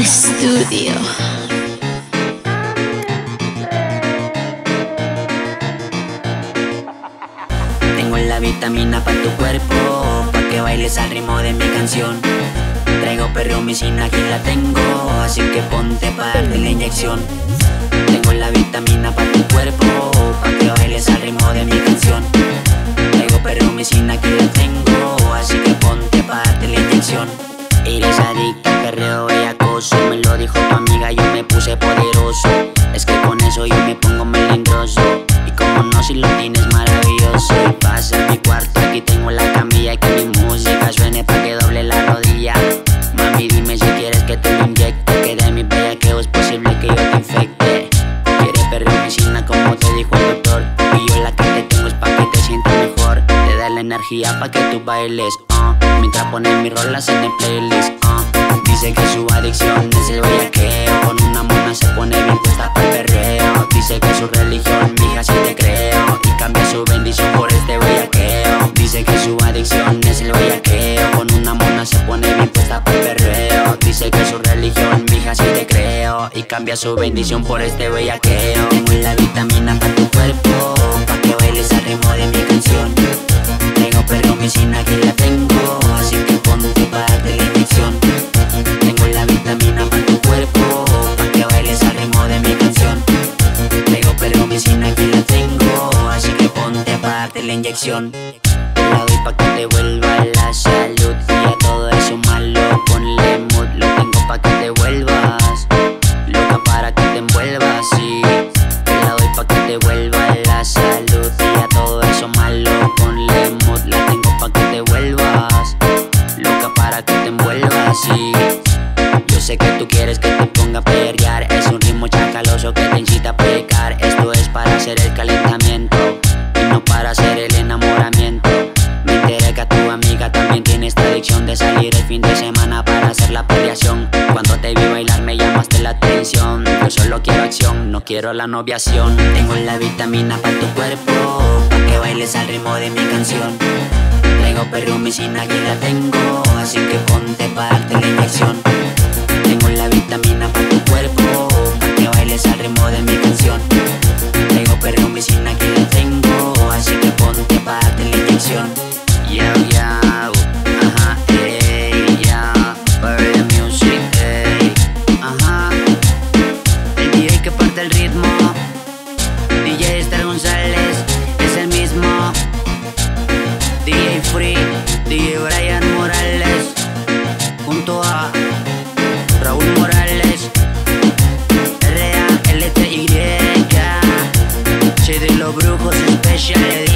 estudio. Tengo la vitamina para tu cuerpo, para que bailes al ritmo de mi canción. Traigo perreomicina, aquí la tengo, así que ponte para darte la inyección. Tengo la vitamina para tu cuerpo, para que bailes al ritmo de mi canción. Traigo perreomicina, aquí la tengo, así que ponte para darte la inyección. Eres adicta al perreo bellacoso, me lo dijo tu amiga, yo me puse poderoso. Es que con eso yo me pongo melindroso, y como no, si lo tienes maravilloso. Pasa a mi cuarto, aquí tengo la camilla, que mi música suene pa' que doble la rodilla. Mami, dime si quieres que te lo inyecte, que de mi bellaqueo es posible que yo te infecte. Quieres perreomicina como te dijo el doctor, y yo la que te tengo es pa' que te sientas mejor. Te da la energía pa' que tú bailes, mientras pones mis rolas en el playlist. Dice que su adicción es el bellaqueo, con una mona se pone bien puesta pa'l perreo. Dice que su religión, mija, si te creo, y cambia su bendición por este bellaqueo. Dice que su adicción es el bellaqueo, con una mona se pone bien puesta pa'l perreo. Dice que su religión, mija, si te creo, y cambia su bendición por este bellaqueo. Tengo la vitamina pa' tu cuerpo, pa' que bailes al ritmo de mi canción. Tengo perreomicina, aquí la tengo, así que ponte pa' darte la inyección. Tengo la vitamina para tu cuerpo, pa' que bailes al ritmo de mi canción. Tengo perreomicina, aquí la tengo, así que ponte pa' darte la inyección. Te la doy pa' que te vuelva la salud, y a todo eso malo ponle mood. Lo tengo pa' que te vuelvas loca, para que te envuelvas, sí. Te la doy pa' que te vuelva la salud, y a todo eso malo ponle mood. La tengo pa' que te vuelvas loca, para que te envuelvas, sí. Yo sé que tú quieres que te ponga a perrear, es un ritmo chacaloso que te incita a pecar. Esto es para hacer el calentamiento y no para hacer el enamoramiento. Me enteré que tu amiga también tiene esta adicción de salir el fin de semana para hacer la perreación. Cuando te vi bailar me llamaste la atención, yo solo quiero acción, no quiero la noviación. Tengo la vitamina para tu cuerpo, pa' que bailes al ritmo de mi canción. Tengo perreomicina, aquí la tengo, así que ponte pa' darte la inyección. Tengo la vitamina pa' tu cuerpo, pa' que bailes al ritmo de mi canción. Tengo perreomicina, aquí la tengo, así que ponte pa' darte la inyección. Yeah, yeah, ajá, ey, yeah, party music, ey, ajá. El DJ que parte el ritmo, DJ Star González, es el mismo. DJ Free, DJ Brayan Morales, junto a Raúl Morales, RALDRY, DJ de los Brujos Special.